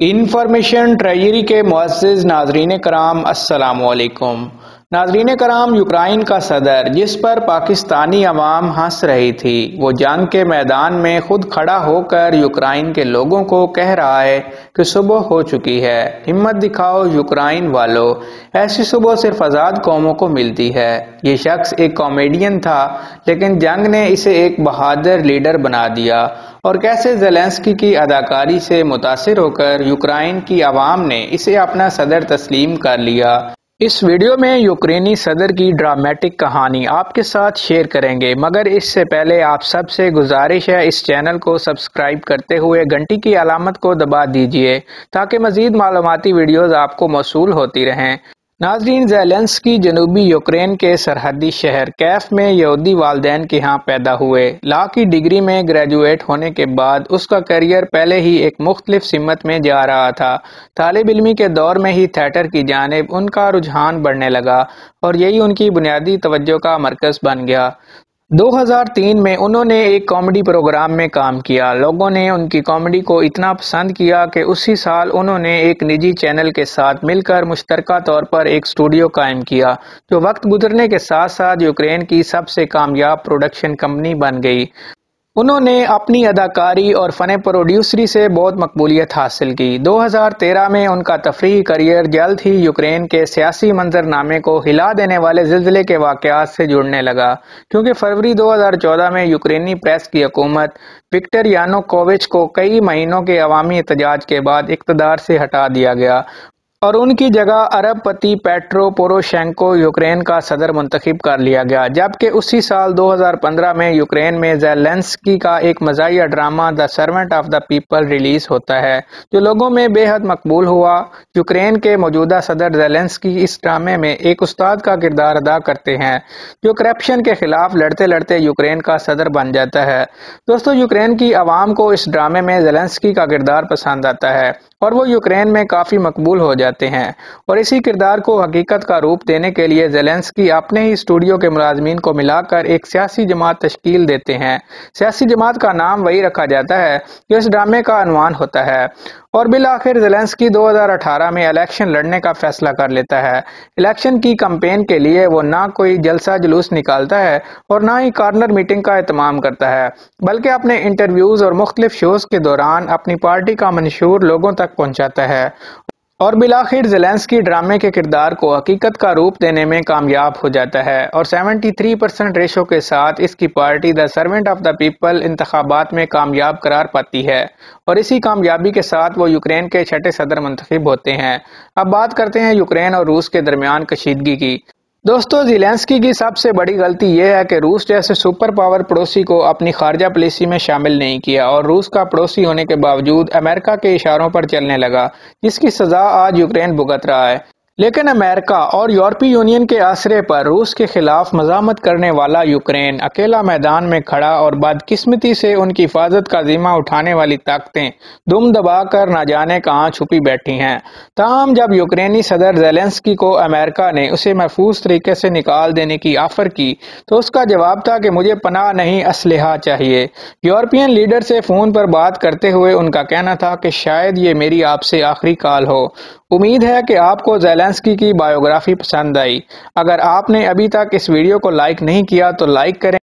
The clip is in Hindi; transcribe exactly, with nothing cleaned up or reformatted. इंफॉर्मेशन ट्रेजरी के मुअस्सिस नाजरीन कराम अस्सलाम वालेकुम। नाजरीन कराम, यूक्राइन का सदर जिस पर पाकिस्तानी अवाम हंस रही थी, वो जंग के मैदान में खुद खड़ा होकर यूक्राइन के लोगों को कह रहा है कि सुबह हो चुकी है, हिम्मत दिखाओ यूक्राइन वालो, ऐसी सुबह सिर्फ आज़ाद कौमों को मिलती है। ये शख्स एक कॉमेडियन था, लेकिन जंग ने इसे एक बहादुर लीडर बना दिया। और कैसे ज़ेलेंस्की की अदाकारी से मुतासिर होकर यूक्राइन की आवाम ने इसे अपना सदर तस्लीम कर लिया। इस वीडियो में यूक्रेनी सदर की ड्रामेटिक कहानी आपके साथ शेयर करेंगे, मगर इससे पहले आप सबसे गुजारिश है, इस चैनल को सब्सक्राइब करते हुए घंटी की अलामत को दबा दीजिए ताकि मज़ीद मालूमाती वीडियोज़ आपको मौसूल होती रहें। नाज़रीन, ज़ेलेंस्की जनूबी यूक्रेन के सरहदी शहर कैफ में यहूदी वालदैन के यहाँ पैदा हुए। लॉ की डिग्री में ग्रेजुएट होने के बाद उसका करियर पहले ही एक मुख्तलिफ सिमत में जा रहा था। तालिब इल्मी के दौर में ही थिएटर की जानिब उनका रुझान बढ़ने लगा और यही उनकी बुनियादी तवज्जो का मरकज़ बन गया। दो हज़ार तीन में उन्होंने एक कॉमेडी प्रोग्राम में काम किया। लोगों ने उनकी कॉमेडी को इतना पसंद किया कि उसी साल उन्होंने एक निजी चैनल के साथ मिलकर मुश्तरका तौर पर एक स्टूडियो कायम किया, जो वक्त गुजरने के साथ साथ यूक्रेन की सबसे कामयाब प्रोडक्शन कंपनी बन गई। उन्होंने अपनी अदाकारी और फ़न प्रोड्यूसरी से बहुत मकबूलियत हासिल की। दो हज़ार तेरह में उनका तफरीही करियर जल्द ही यूक्रेन के सियासी मंजरनामे को हिला देने वाले ज़िलज़िले के वाक़यात से जुड़ने लगा, क्योंकि फरवरी दो हज़ार चौदह में यूक्रेनी प्रेस की हुकूमत विक्टर यानुकोविच को कई महीनों के अवामी एहतजाज के बाद इक़्तदार से हटा दिया गया और उनकी जगह अरबपति पेट्रो पोरोशेंको यूक्रेन का सदर मुंतखब कर लिया गया। जबकि उसी साल दो हज़ार पंद्रह में यूक्रेन में ज़ेलेंस्की का एक मज़ाहिया drama the servant of the people release होता है, जो लोगों में बेहद मकबूल हुआ। यूक्रेन के मौजूदा सदर ज़ेलेंस्की इस ड्रामे में एक उस्ताद का किरदार अदा करते हैं, जो करप्शन के खिलाफ लड़ते लड़ते यूक्रेन का सदर बन जाता है। दोस्तों, यूक्रेन की आवाम को इस ड्रामे में ज़ेलेंस्की का किरदार पसंद आता है और वो यूक्रेन में काफ़ी मकबूल हो जाते हैं और इसी किरदार को हकीकत का रूप देने के लिए ज़ेलेंस्की अपने ही स्टूडियो के मुलाजमीन को मिलाकर एक सियासी जमात तश्कील देते हैं। सियासी जमात का नाम वही रखा जाता है जो इस ड्रामे का अनवान होता है। और बिल आखिर ज़ेलेंस्की दो हज़ार अठारह में इलेक्शन लड़ने का फैसला कर लेता है। इलेक्शन की कम्पेन के लिए वो ना कोई जलसा जुलूस निकालता है और ना ही कॉर्नर मीटिंग का एहतमाम करता है, बल्कि अपने इंटरव्यूज़ और मुख्तलिफ शोज़ के दौरान अपनी पार्टी का मंशूर लोगों तक पहुँचाता है। और बिलाखिर ज़ेलेंस्की ड्रामे के किरदार को हकीकत का रूप देने में कामयाब हो जाता है और तिहत्तर परसेंट रेशो के साथ इसकी party the servant of the people इंतखाबात में कामयाब करार पाती है और इसी कामयाबी के साथ वो यूक्रेन के छठे सदर मुंतखब होते हैं। अब बात करते हैं यूक्रेन और रूस के दरमियान कशीदगी की। दोस्तों, ज़ेलेंस्की की सबसे बड़ी गलती यह है कि रूस जैसे सुपर पावर पड़ोसी को अपनी खारजा पॉलिसी में शामिल नहीं किया और रूस का पड़ोसी होने के बावजूद अमेरिका के इशारों पर चलने लगा, जिसकी सज़ा आज यूक्रेन भुगत रहा है। लेकिन अमेरिका और यूरोपीय यूनियन के आसरे पर रूस के खिलाफ मज़ामत करने वाला यूक्रेन अकेला मैदान में खड़ा और बदकिस्मती से उनकी हिफाजत का जिम्मा उठाने वाली ताकतें दुम दबा कर ना जाने कहाँ छुपी बैठी हैं। ताहम जब यूक्रेनी सदर ज़ेलेंस्की को अमेरिका ने उसे महफूज तरीके से निकाल देने की आफर की तो उसका जवाब था कि मुझे पनाह नहीं, असलहा चाहिए। यूरोपियन लीडर से फ़ोन पर बात करते हुए उनका कहना था कि शायद ये मेरी आपसे आखिरी कॉल हो। उम्मीद है कि आपको ज़ेलेंस्की की बायोग्राफी पसंद आई। अगर आपने अभी तक इस वीडियो को लाइक नहीं किया तो लाइक करें।